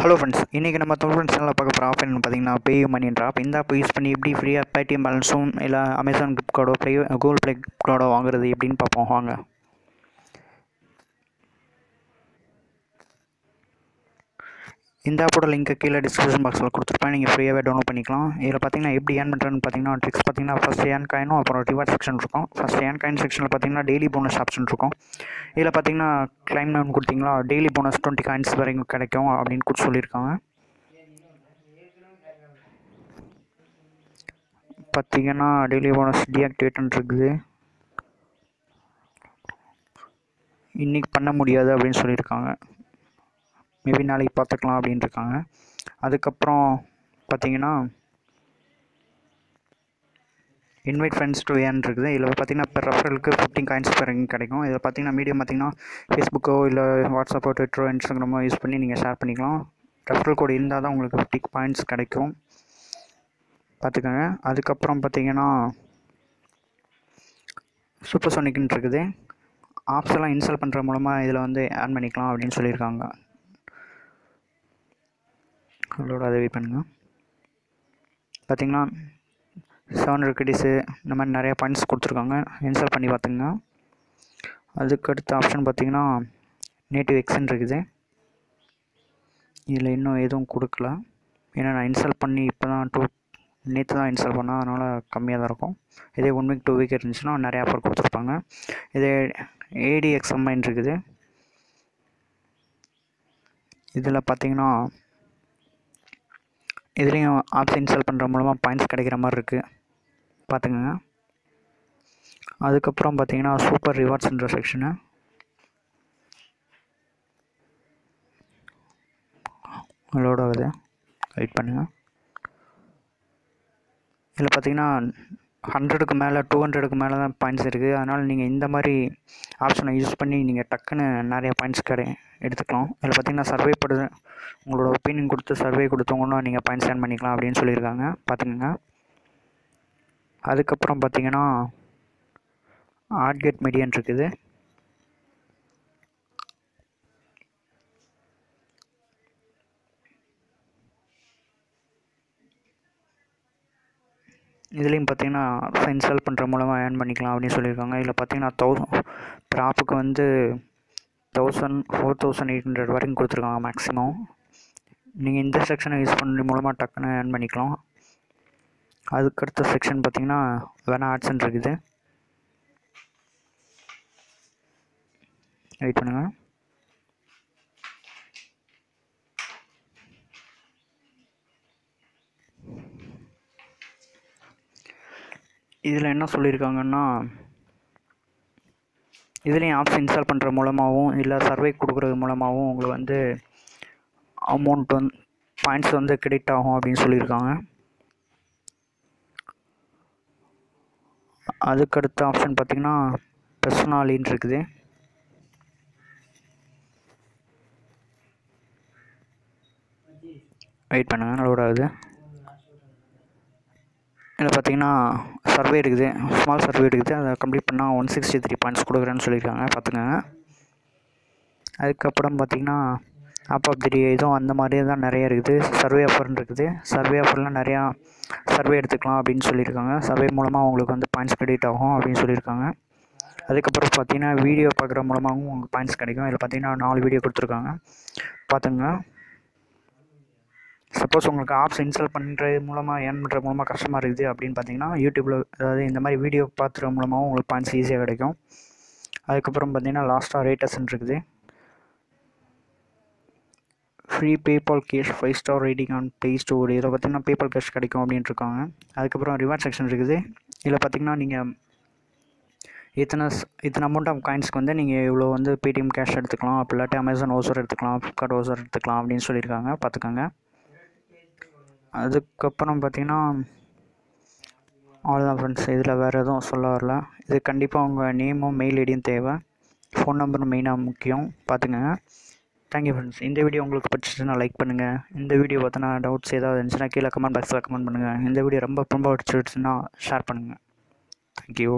Hello friends, இன்றைக்கி நம்ம Tamil friends சேனலில் பார்க்க போகிற ஆப் என்னென்னு பார்த்தீங்கன்னா பேயூ மணின்ற ஆப். இந்த ஆப் யூஸ் பண்ணி எப்படி ஃப்ரீயாக பேடிஎம் பேலன்ஸும் இல்லை அமேசான் கிஃப்ட் கார்டோ கூகுள் ப்ளே கிஃப்ட் கார்டோ வாங்குறது எப்படின்னு பார்ப்போம் வாங்க. இந்த ஆப்போட லிங்க்கை கீழே டிஸ்கிரிப்ஷன் பாக்ஸில் கொடுத்துருப்பேன், நீங்கள் ஃப்ரீயாகவே டவுன்லோட் பண்ணிக்கலாம். இதில் பார்த்தீங்கன்னா எப்படி ஏர்ன் பண்ணுறேன்னு பார்த்தீங்கன்னா ட்ரிக்ஸ் பார்த்தீங்கன்னா ஃபஸ்ட் ஏர்ன் காயினும் அப்புறம் ரிவார்ட் செக்ஷன் இருக்கும். ஃபஸ்ட் ஏர்ன் காயின் செக்ஷனில் பார்த்தீங்கன்னா டெய்லி போனஸ் ஆப்ஷன் இருக்கும். இதில் பார்த்தீங்கன்னா கிளைம் நேம் கொடுத்தீங்களா டெய்லி போனஸ் 20 காயின்ஸ் வரைக்கும் கிடைக்கும் அப்படின்னு கூட சொல்லியிருக்காங்க. பார்த்தீங்கன்னா டெய்லி போனஸ் டீஆக்டிவேட்னு இருக்குது, இன்றைக்கி பண்ண முடியாது அப்படின்னு சொல்லியிருக்காங்க, மேபி நாளைக்கு பார்த்துக்கலாம் அப்படின்னு இருக்காங்க. அதுக்கப்புறம் பார்த்தீங்கன்னா இன்வைட் ஃப்ரெண்ட்ஸ் டு ஏர்ன் இருக்குது. இதில் பார்த்தீங்கன்னா இப்போ ரெஃபரலுக்கு 15 காயின்ஸ் பெர் கிடைக்கும். இதில் பார்த்தீங்கன்னா மீடியம் பார்த்தீங்கன்னா ஃபேஸ்புக்கோ இல்லை வாட்ஸ்அப்போ ட்விட்டரோ இன்ஸ்டாகிராமோ யூஸ் பண்ணி நீங்கள் ஷேர் பண்ணிக்கலாம். ரெஃபரல் கோடு இருந்தால் தான் உங்களுக்கு 50 பாயிண்ட்ஸ் கிடைக்கும், பார்த்துக்கோங்க. அதுக்கப்புறம் பார்த்தீங்கன்னா சூப்பர் சோனிக்குன்னு இருக்குது, ஆப்ஸ் எல்லாம் இன்ஸ்டால் பண்ணுற மூலமாக இதில் வந்து ஏர்ன் பண்ணிக்கலாம் அப்படின்னு சொல்லியிருக்காங்க. அதோட அதை வெயிட் பண்ணுங்கள். பார்த்தீங்கன்னா 700 கிடிஸு இந்த மாதிரி நிறையா பாயிண்ட்ஸ் கொடுத்துருக்காங்க, இன்ஸ்டால் பண்ணி பார்த்துங்க. அதுக்கடுத்த ஆப்ஷன் பார்த்திங்கன்னா நேட்டிவ் எக்ஸன் இருக்குது. இதில் இன்னும் எதுவும் கொடுக்கல, ஏன்னா நான் இன்ஸ்டால் பண்ணி இப்போ தான் நேற்று தான் இன்ஸ்டால் பண்ணேன், அதனால் கம்மியாக தான் இருக்கும். இதே 1 வீக் 2 வீக் இருந்துச்சுன்னா நிறையா ஆஃபர் கொடுத்துருப்பாங்க. இதே ADXMIன்னு இருக்குது. இதில் பார்த்திங்கன்னா இதுலேயும் ஆப்ஸ் இன்ஸ்டால் பண்ணுற மூலமாக பாயிண்ட்ஸ் கிடைக்கிற மாதிரி இருக்குது, பார்த்துக்கங்க. அதுக்கப்புறம் பார்த்தீங்கன்னா சூப்பர் ரிவார்ட்ஸ்ன்ற செக்ஷனு, லோட் ஆகுது, வெயிட் பண்ணுங்கள். இதில் பார்த்தீங்கன்னா 100க்கு மேலே 200க்கு மேலே தான் பாயிண்ட்ஸ் இருக்குது, அதனால் நீங்கள் இந்த மாதிரி ஆப்ஷனை யூஸ் பண்ணி நீங்கள் டக்குன்னு நிறையா பாயிண்ட்ஸ் எடுத்துக்கலாம். இதில் பார்த்தீங்கன்னா சர்வே படுது, உங்களோட ஒப்பீனியன் கொடுத்து சர்வே கொடுத்தவங்கன்னா நீங்கள் பாயிண்ட்ஸ் ஏர்ன் பண்ணிக்கலாம் அப்படின்னு சொல்லியிருக்காங்க, பார்த்துக்கோங்க. அதுக்கப்புறம் பார்த்தீங்கன்னா ஆட்கெட் மீடியன் இருக்குது. இதுலேயும் பார்த்தீங்கன்னா இன்ஸ்டால் பண்ணுற மூலமாக ஏர்ன் பண்ணிக்கலாம் அப்படின்னு சொல்லியிருக்காங்க. இதில் பார்த்தீங்கன்னா 1000 வந்து 4,800 வரைக்கும் கொடுத்துருக்காங்க மேக்ஸிமம். நீங்கள் இந்த செக்ஷனை யூஸ் பண்ணுற மூலமாக டக்குன்னு ஏர்ன் பண்ணிக்கலாம். அதுக்கடுத்த செக்ஷன் பார்த்தீங்கன்னா வேணா ஆட்ஸ்ன்னு இருக்குது, வெயிட் பண்ணுங்கள். இதில் என்ன சொல்லியிருக்காங்கன்னா இதுலேயும் ஆப்ஸ் இன்ஸ்டால் பண்ணுற மூலமாகவும் இல்லை சர்வே கொடுக்குறது மூலமாகவும் உங்களுக்கு வந்து அமௌண்ட் வந்து பாயிண்ட்ஸ் வந்து கிரெடிட் ஆகும் அப்படின்னு சொல்லியிருக்காங்க. அதுக்கடுத்த ஆப்ஷன் பார்த்திங்கன்னா பர்சனாலின்னு இருக்குது. வெயிட் பண்ணுங்கள், லோட் ஆகுது. இதில் பார்த்திங்கன்னா சர்வே இருக்குது, ஸ்மால் சர்வே இருக்குது, அதை கம்ப்ளீட் பண்ணால் 163 பாயிண்ட்ஸ் கொடுக்குறேன்னு சொல்லியிருக்காங்க, பார்த்துக்கோங்க. அதுக்கப்புறம் பார்த்திங்கன்னா ஆப் ஆஃப் தி இதுவும் அந்த மாதிரி தான் நிறையா இருக்குது. சர்வே ஆஃபர்னு இருக்குது, சர்வே ஆஃபர்லாம் நிறையா சர்வே எடுத்துக்கலாம் அப்படின்னு சொல்லியிருக்காங்க. சர்வே மூலமாக உங்களுக்கு வந்து பாயிண்ட்ஸ் கிரெடிட் ஆகும் அப்படின்னு சொல்லியிருக்காங்க. அதுக்கப்புறம் பார்த்திங்கன்னா வீடியோ பார்க்குற மூலமாகவும் உங்களுக்கு பாயிண்ட்ஸ் கிடைக்கும். இதில் பார்த்திங்கன்னா 4 வீடியோ கொடுத்துருக்காங்க, பார்த்துங்க. சப்போஸ் உங்களுக்கு ஆப்ஸ் இன்ஸ்டால் பண்ணுறது மூலமாக ஏர்ன் பண்ணுற மூலமாக கஷ்டமாக இருக்குது அப்படின்னு பார்த்தீங்கன்னா யூடியூப்பில் அதாவது இந்த மாதிரி வீடியோ பார்த்துற மூலமாகவும் உங்களுக்கு பாயிண்ட்ஸ் ஈஸியாக கிடைக்கும். அதுக்கப்புறம் பார்த்தீங்கன்னா லாஸ்ட்டாக ரேட்டர்ஸ்ன்னு இருக்குது. Free PayPal cash 5 star rating on Play Store, இதில் பார்த்தீங்கன்னா பேபால் கேஷ் கிடைக்கும் அப்படின்ட்டு இருக்காங்க. அதுக்கப்புறம் ரிவார்ட் செக்ஷன் இருக்குது. இதில் பார்த்தீங்கன்னா நீங்கள் இத்தனை அமௌண்ட் ஆஃப் காயின்ஸ்க்கு வந்து நீங்கள் இவ்வளோ வந்து பேடிஎம் கேஷ் எடுத்துக்கலாம், அப்படி இல்லாட்டி அமேசான் ஓசர் எடுத்துக்கலாம், ஃப்ளிப்கார்ட் ஓசர் எடுத்துக்கலாம் அப்படின்னு சொல்லியிருக்காங்க, பார்த்துக்கோங்க. அதுக்கப்புறம் பார்த்திங்கன்னா அவ்வளோதான் ஃப்ரெண்ட்ஸ், இதில் வேறு எதுவும் சொல்ல வரல. இது கண்டிப்பாக உங்கள் நேமும் மெயில் ஐடியும் தேவை, ஃபோன் நம்பரும் மெயினாக முக்கியம், பார்த்துக்கங்க. Thank you friends. இந்த வீடியோ உங்களுக்கு பிடிச்சிச்சுன்னா லைக் பண்ணுங்கள். இந்த வீடியோ பார்த்தினா டவுட்ஸ் ஏதாவது இருந்துச்சுன்னா கீழே கமெண்ட் பாக்ஸில் கமெண்ட் பண்ணுங்கள். இந்த வீடியோ ரொம்ப பிடிச்சிருச்சுன்னா ஷேர் பண்ணுங்கள். தேங்க்யூ.